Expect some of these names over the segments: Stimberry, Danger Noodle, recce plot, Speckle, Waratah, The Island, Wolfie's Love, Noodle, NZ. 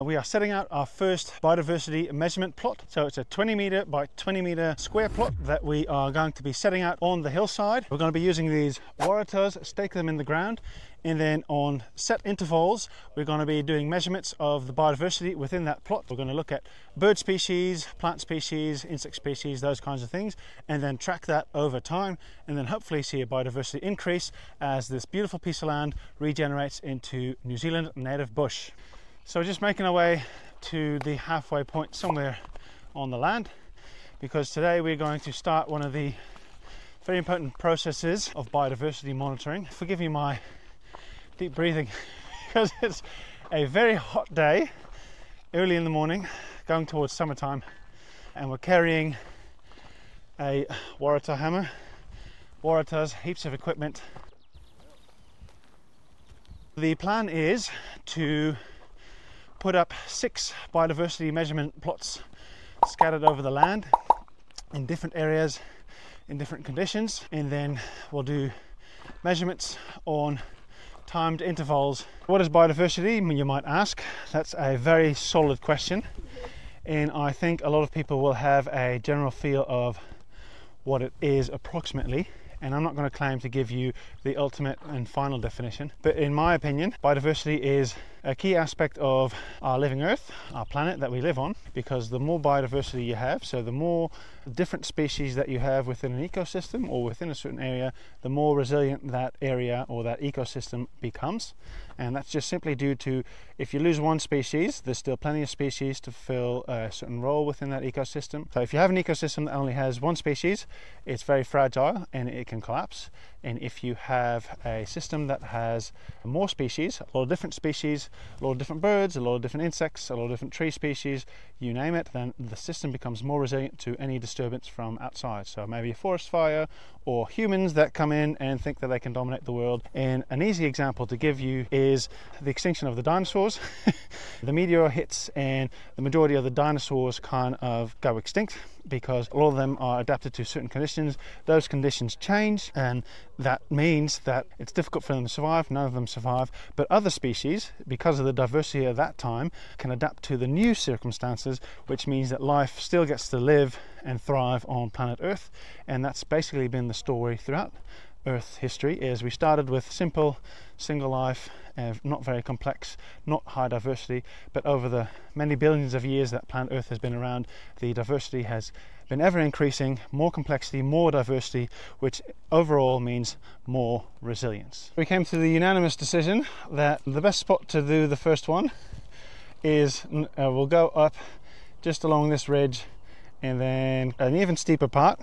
We are setting out our first biodiversity measurement plot. So it's a 20 metre by 20 metre square plot that we are going to be setting out on the hillside. We're going to be using these Waratahs, stake them in the ground, and then on set intervals we're going to be doing measurements of the biodiversity within that plot. We're going to look at bird species, plant species, insect species, those kinds of things, and then track that over time, and then hopefully see a biodiversity increase as this beautiful piece of land regenerates into New Zealand native bush. So we're just making our way to the halfway point somewhere on the land, because today we're going to start one of the very important processes of biodiversity monitoring. Forgive me my deep breathing because it's a very hot day early in the morning going towards summertime, and we're carrying a Waratah hammer, Waratahs, heaps of equipment. The plan is to put up 6 biodiversity measurement plots scattered over the land in different areas, in different conditions, and then we'll do measurements on timed intervals. What is biodiversity, you might ask? That's a very solid question, and I think a lot of people will have a general feel of what it is approximately, and I'm not going to claim to give you the ultimate and final definition, but in my opinion biodiversity is a key aspect of our living earth, our planet that we live on, because the more biodiversity you have, so the more different species that you have within an ecosystem or within a certain area, the more resilient that area or that ecosystem becomes. And that's just simply due to, if you lose one species, there's still plenty of species to fill a certain role within that ecosystem. So if you have an ecosystem that only has one species, it's very fragile and it can collapse. And if you have a system that has more species, a lot of different species, a lot of different birds, a lot of different insects, a lot of different tree species, you name it, then the system becomes more resilient to any disturbance from outside. So maybe a forest fire or humans that come in and think that they can dominate the world. And an easy example to give you is the extinction of the dinosaurs. The meteor hits and the majority of the dinosaurs kind of go extinct, because all of them are adapted to certain conditions. Those conditions change, and that means that it's difficult for them to survive. None of them survive, but other species, because of the diversity at that time, can adapt to the new circumstances, which means that life still gets to live and thrive on planet Earth. And that's basically been the story throughout Earth's history. Is we started with simple single life, not very complex, not high diversity, but over the many billions of years that planet Earth has been around, the diversity has been ever increasing, more complexity, more diversity, which overall means more resilience. We came to the unanimous decision that the best spot to do the first one is we'll go up just along this ridge and then an even steeper part.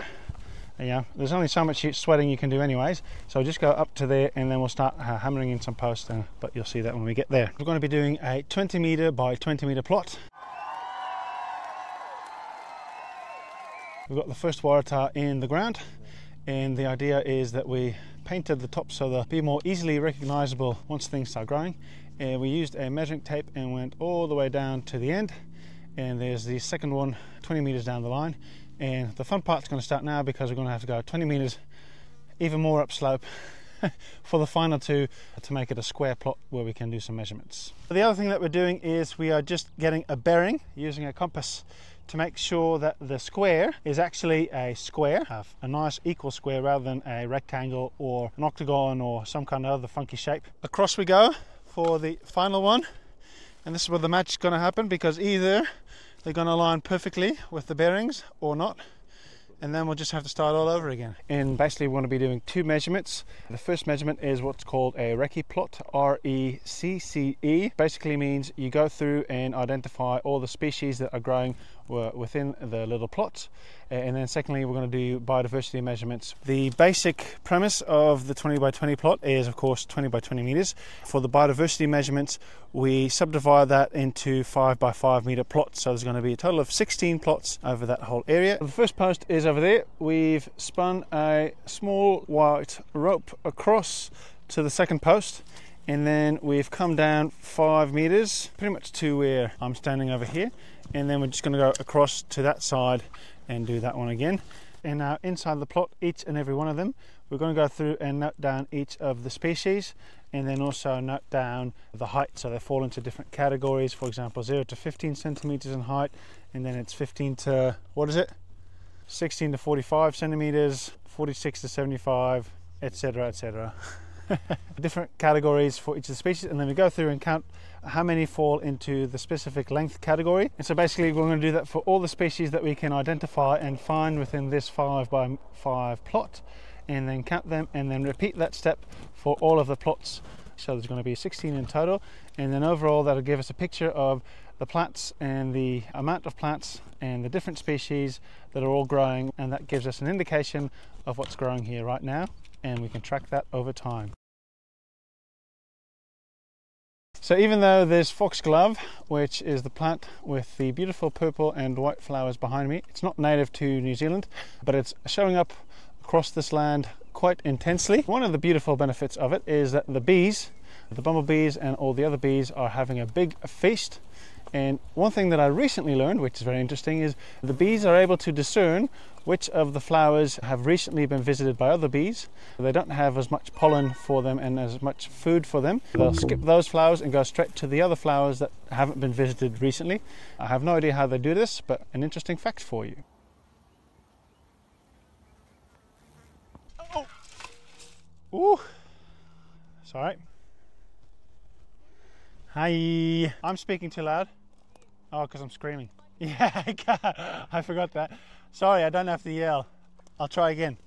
Yeah, there's only so much sweating you can do anyways, so just go up to there and then we'll start hammering in some posts, but you'll see that when we get there. We're going to be doing a 20 metre by 20 metre plot. We've got the first Waratah in the ground, and the idea is that we painted the top so they'll be more easily recognisable once things start growing. And we used a measuring tape and went all the way down to the end, and there's the second one 20 metres down the line. And the fun part's going to start now, because we're going to have to go 20 metres even more upslope for the final two to make it a square plot where we can do some measurements. The other thing that we're doing is we are just getting a bearing using a compass to make sure that the square is actually a square, a nice equal square rather than a rectangle or an octagon or some kind of other funky shape. Across we go for the final one, and this is where the magic's going to happen, because either they're going to align perfectly with the bearings or not, and then we'll just have to start all over again. And basically we want to be doing 2 measurements. The first measurement is what's called a recce plot, R-E-C-C-E. Basically means you go through and identify all the species that are growing within the little plots. And then secondly, we're going to do biodiversity measurements. The basic premise of the 20 by 20 plot is of course 20 by 20 meters. For the biodiversity measurements, we subdivide that into 5 by 5 meter plots. So there's going to be a total of 16 plots over that whole area. The first post is over there. We've spun a small white rope across to the second post, and then we've come down 5 meters pretty much to where I'm standing over here, and then we're just going to go across to that side and do that one again. And now inside the plot, each and every one of them, we're going to go through and note down each of the species and then also note down the height, so they fall into different categories. For example, 0 to 15 centimeters in height, and then it's 15 to, what is it, 16 to 45 centimeters, 46 to 75, etc., etc. Different categories for each of the species, and then we go through and count how many fall into the specific length category. And so basically we're going to do that for all the species that we can identify and find within this 5 by 5 plot, and then count them, and then repeat that step for all of the plots. So there's going to be 16 in total, and then overall that'll give us a picture of the plants and the amount of plants and the different species that are all growing, and that gives us an indication of what's growing here right now, and we can track that over time. So even though there's foxglove, which is the plant with the beautiful purple and white flowers behind me, it's not native to New Zealand, but it's showing up across this land quite intensely. One of the beautiful benefits of it is that the bees, the bumblebees and all the other bees, are having a big feast. And one thing that I recently learned, which is very interesting, is the bees are able to discern which of the flowers have recently been visited by other bees. They don't have as much pollen for them and as much food for them. They'll skip those flowers and go straight to the other flowers that haven't been visited recently. I have no idea how they do this, but an interesting fact for you. Oh! Ooh! Sorry. Hi! I'm speaking too loud? Oh, because I'm screaming. Yeah, I forgot that. Sorry, I don't have to yell. I'll try again.